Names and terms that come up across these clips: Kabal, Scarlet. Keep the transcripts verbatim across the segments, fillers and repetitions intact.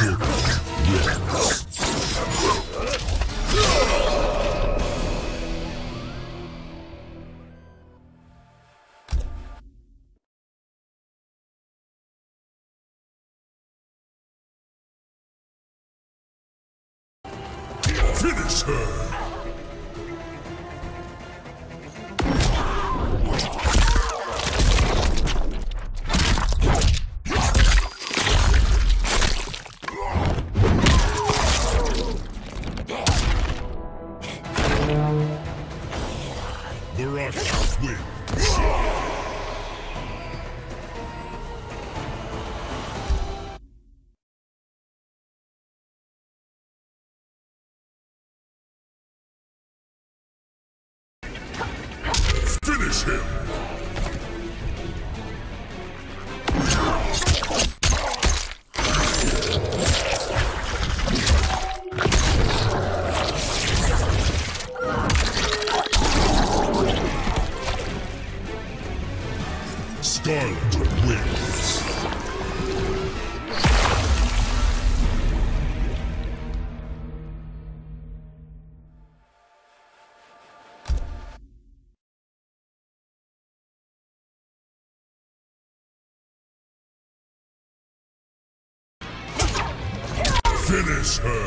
Finish her! Finish him! Scarlet wins! Finish her!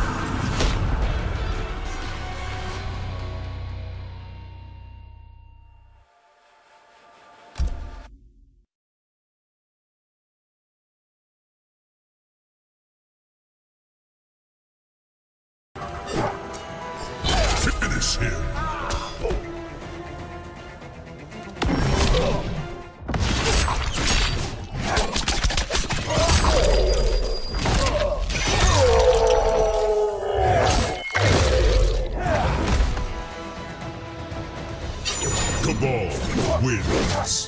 Him. Kabal wins.